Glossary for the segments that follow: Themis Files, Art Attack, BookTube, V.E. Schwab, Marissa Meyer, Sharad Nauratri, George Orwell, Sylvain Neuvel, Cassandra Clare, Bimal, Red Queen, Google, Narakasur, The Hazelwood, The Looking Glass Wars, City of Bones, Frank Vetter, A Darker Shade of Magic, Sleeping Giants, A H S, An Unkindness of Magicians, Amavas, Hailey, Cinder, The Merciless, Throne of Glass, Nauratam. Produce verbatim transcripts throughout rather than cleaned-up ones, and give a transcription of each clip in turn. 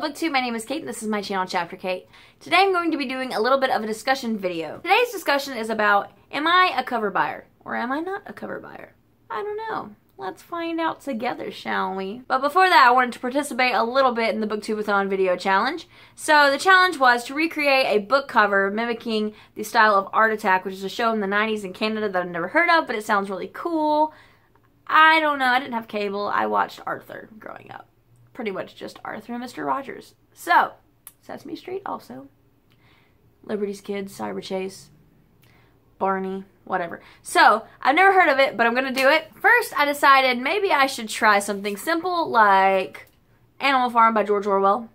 Hello BookTube, my name is Kate and this is my channel Chapter Kate. Today I'm going to be doing a little bit of a discussion video. Today's discussion is about, am I a cover buyer? Or am I not a cover buyer? I don't know. Let's find out together, shall we? But before that, I wanted to participate a little bit in the BookTubeAthon video challenge. So the challenge was to recreate a book cover mimicking the style of Art Attack, which is a show in the nineties in Canada that I've never heard of, but it sounds really cool. I don't know, I didn't have cable. I watched Arthur growing up. Pretty much just Arthur and Mister Rogers. So, Sesame Street also. Liberty's Kids, Cyber Chase, Barney, whatever. So, I've never heard of it, but I'm gonna do it. First, I decided maybe I should try something simple like Animal Farm by George Orwell.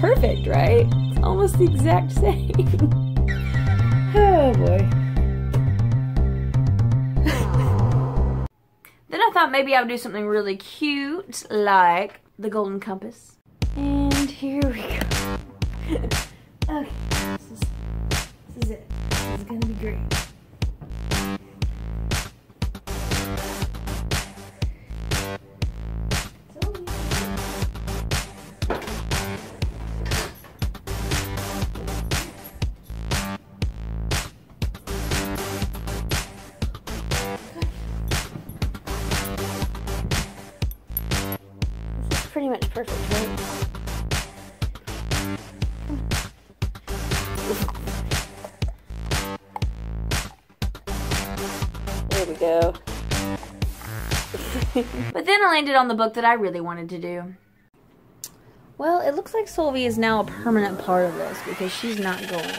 Perfect, right? It's almost the exact same. Oh boy. Then I thought maybe I would do something really cute, like the Golden Compass. And here we go. Okay, this is, this is it. This is gonna be great. Pretty much perfect, right? There we go. But then I landed on the book that I really wanted to do. Well, it looks like Sylvie is now a permanent part of this because she's not going.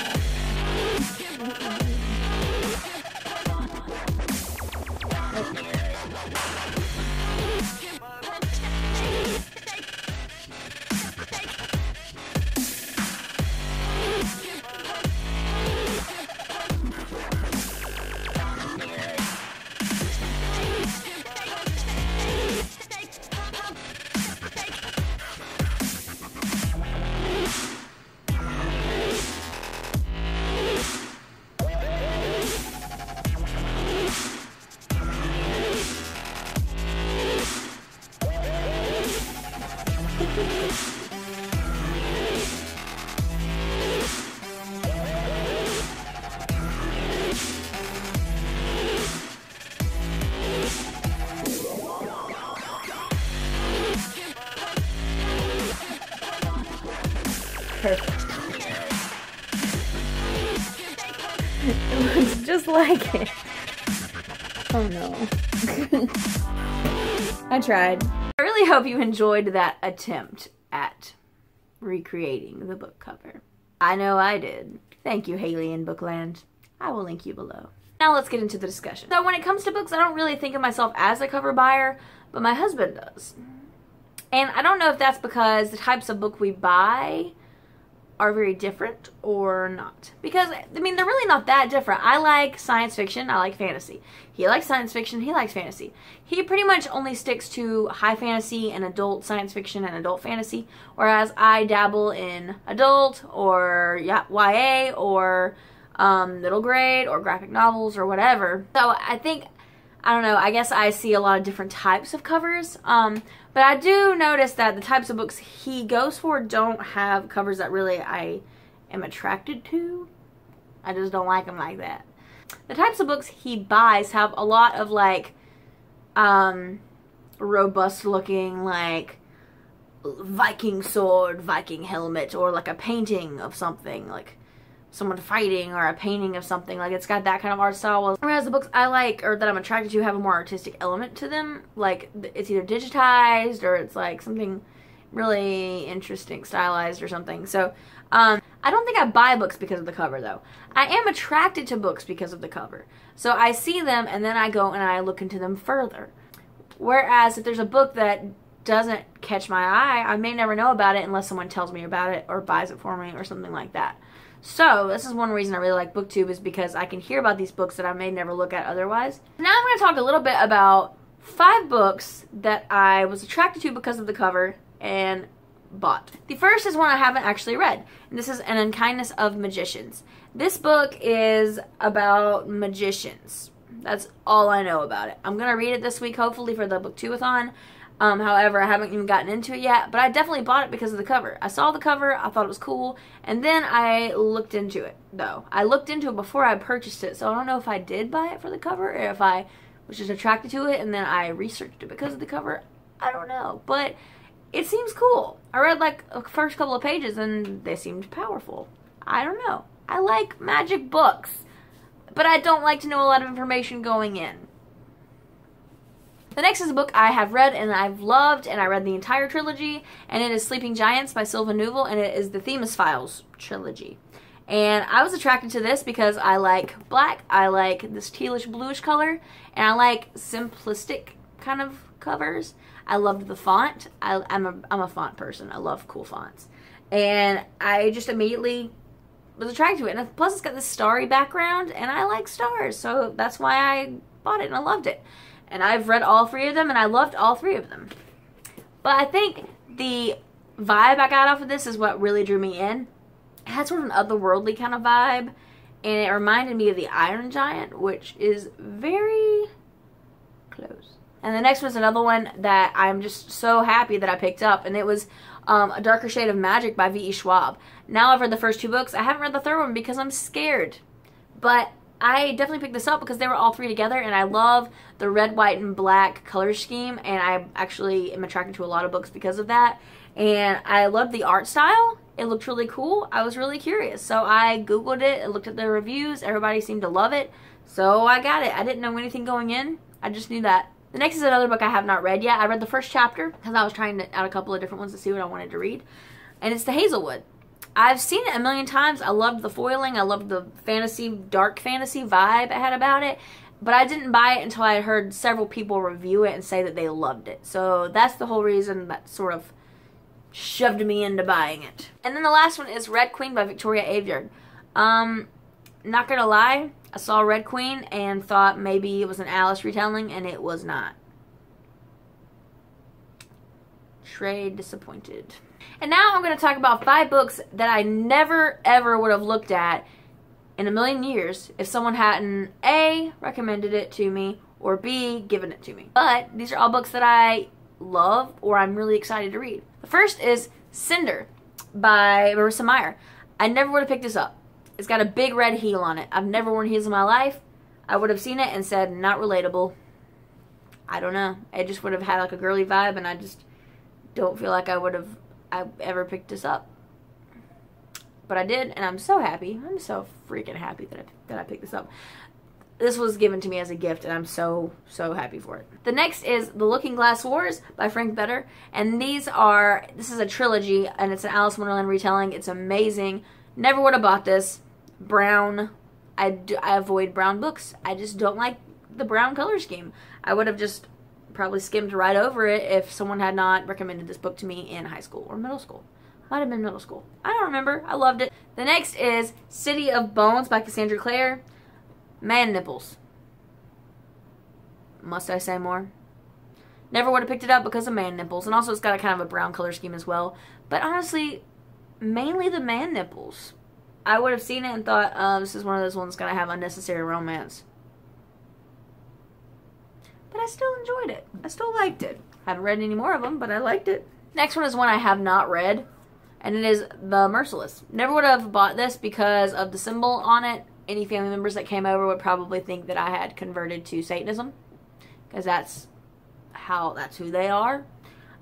It looks just like it. Oh no. I tried. I really hope you enjoyed that attempt at recreating the book cover. I know I did. Thank you, Hailey in Bookland. I will link you below. Now let's get into the discussion. So when it comes to books, I don't really think of myself as a cover buyer, but my husband does. And I don't know if that's because the types of book we buy are very different or not. Because, I mean, they're really not that different. I like science fiction, I like fantasy. He likes science fiction, he likes fantasy. He pretty much only sticks to high fantasy and adult science fiction and adult fantasy, whereas I dabble in adult or Y A or um, middle grade or graphic novels or whatever. So I think, I don't know, I guess I see a lot of different types of covers. Um, but I do notice that the types of books he goes for don't have covers that really I am attracted to. I just don't like them like that. the types of books he buys have a lot of like um, robust looking like Viking sword, Viking helmet, or like a painting of something, like someone fighting or a painting of something. Like it's got that kind of art style. Whereas the books I like or that I'm attracted to have a more artistic element to them. Like it's either digitized or it's like something really interesting, stylized or something. So um, I don't think I buy books because of the cover though. I am attracted to books because of the cover. So I see them and then I go and I look into them further. Whereas if there's a book that doesn't catch my eye, I may never know about it unless someone tells me about it or buys it for me or something like that. So this is one reason I really like BookTube, is because I can hear about these books that I may never look at otherwise. Now I'm going to talk a little bit about five books that I was attracted to because of the cover and bought. The first is one I haven't actually read, and this is An Unkindness of Magicians. This book is about magicians. That's all I know about it. I'm going to read it this week, hopefully, for the BookTubeAthon. Um, however, I haven't even gotten into it yet, but I definitely bought it because of the cover. I saw the cover, I thought it was cool, and then I looked into it, though. I looked into it before I purchased it, so I don't know if I did buy it for the cover or if I was just attracted to it and then I researched it because of the cover. I don't know, but it seems cool. I read like the first couple of pages and they seemed powerful. I don't know. I like magic books, but I don't like to know a lot of information going in. The next is a book I have read and I've loved, and I read the entire trilogy, and it is Sleeping Giants by Sylvain Neuvel, and it is the Themis Files trilogy. And I was attracted to this because I like black, I like this tealish bluish color, and I like simplistic kind of covers. I loved the font. I, I'm, a, I'm a font person. I love cool fonts. And I just immediately was attracted to it. And plus it's got this starry background, and I like stars, so that's why I bought it and I loved it. And I've read all three of them, and I loved all three of them. But I think the vibe I got off of this is what really drew me in. It had sort of an otherworldly kind of vibe, and it reminded me of the Iron Giant, which is very close. And the next was another one that I'm just so happy that I picked up, and it was um, A Darker Shade of Magic by V E Schwab. Now I've read the first two books. I haven't read the third one because I'm scared. But I definitely picked this up because they were all three together, and I love the red, white, and black color scheme, and I actually am attracted to a lot of books because of that. And I love the art style. It looked really cool. I was really curious. So I Googled it and looked at the reviews. Everybody seemed to love it. So I got it. I didn't know anything going in. I just knew that. The next is another book I have not read yet. I read the first chapter because I was trying out a couple of different ones to see what I wanted to read. And it's The Hazelwood. I've seen it a million times. I loved the foiling. I loved the fantasy, dark fantasy vibe it had about it. But I didn't buy it until I had heard several people review it and say that they loved it. So that's the whole reason that sort of shoved me into buying it. And then the last one is Red Queen by Victoria Aveyard. Um, not gonna lie, I saw Red Queen and thought maybe it was an Alice retelling, and it was not. Trade disappointed. And now I'm going to talk about five books that I never ever would have looked at in a million years if someone hadn't A, recommended it to me, or B, given it to me. But these are all books that I love or I'm really excited to read. The first is Cinder by Marissa Meyer. I never would have picked this up. It's got a big red heel on it. I've never worn heels in my life. I would have seen it and said, not relatable. I don't know. It just would have had like a girly vibe, and I just don't feel like I would have I ever picked this up. But I did, and I'm so happy. I'm so freaking happy that I, that I picked this up. This was given to me as a gift, and I'm so, so happy for it. The next is The Looking Glass Wars by Frank Vetter, and these are, this is a trilogy, and it's an Alice in Wonderland retelling. It's amazing. Never would have bought this. Brown. I, do, I avoid brown books. I just don't like the brown color scheme. I would have just probably skimmed right over it if someone had not recommended this book to me in high school or middle school. Might have been middle school. I don't remember. I loved it. The next is City of Bones by Cassandra Clare. Man nipples. Must I say more? Never would have picked it up because of man nipples. And also it's got a kind of a brown color scheme as well. But honestly, mainly the man nipples. I would have seen it and thought, uh, this is one of those ones that's going to have unnecessary romance. But I still enjoyed it. I still liked it. I haven't read any more of them, but I liked it. Next one is one I have not read, and it is The Merciless. Never would have bought this because of the symbol on it. any family members that came over would probably think that I had converted to Satanism, because that's how, that's who they are.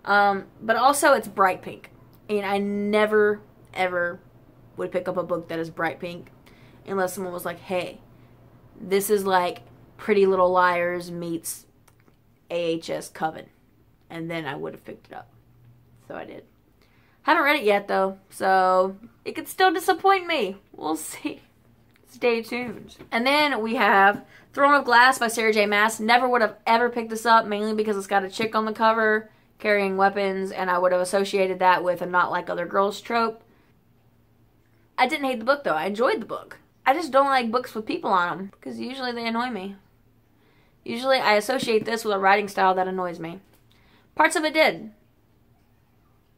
Um, but also it's bright pink, and I never ever would pick up a book that is bright pink unless someone was like, hey, this is like Pretty Little Liars meets A H S Coven, and then I would have picked it up. So I did. Haven't read it yet though, so it could still disappoint me. We'll see. Stay tuned. And then we have Throne of Glass by Sarah J Mass. Never would have ever picked this up, mainly because it's got a chick on the cover carrying weapons, and I would have associated that with a not like other girls trope. I didn't hate the book though. I enjoyed the book. I just don't like books with people on them, because usually they annoy me. Usually I associate this with a writing style that annoys me. Parts of it did.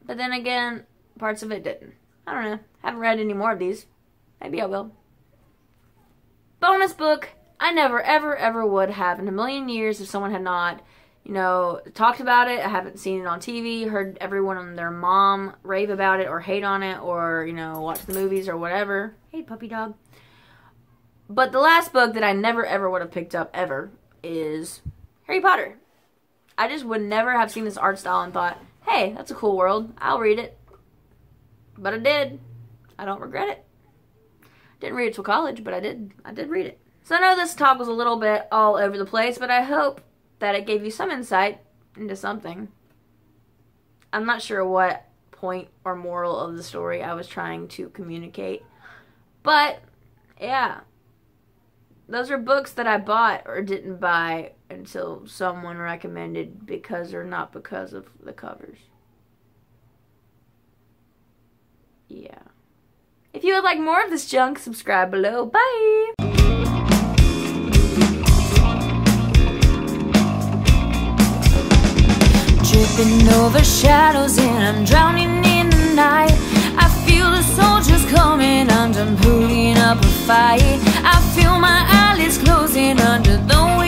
But then again, parts of it didn't. I don't know. Haven't read any more of these. Maybe I will. Bonus book. I never, ever, ever would have in a million years if someone had not, you know, talked about it. I haven't seen it on T V, heard everyone and their mom rave about it or hate on it or, you know, watch the movies or whatever. Hey, puppy dog. But the last book that I never, ever would have picked up ever is Harry Potter. I just would never have seen this art style and thought, hey, that's a cool world. I'll read it. But I did. I don't regret it. Didn't read it till college, but I did. I did read it. So I know this talk was a little bit all over the place, but I hope that it gave you some insight into something. I'm not sure what point or moral of the story I was trying to communicate. But, yeah. Those are books that I bought or didn't buy until someone recommended, because or not because of the covers. Yeah. If you would like more of this junk, subscribe below. Bye! Tripping over shadows and I'm drowning in the night. I feel the soldiers coming, I'm done pulling up a fight. I feel my eyelids closing under the wind.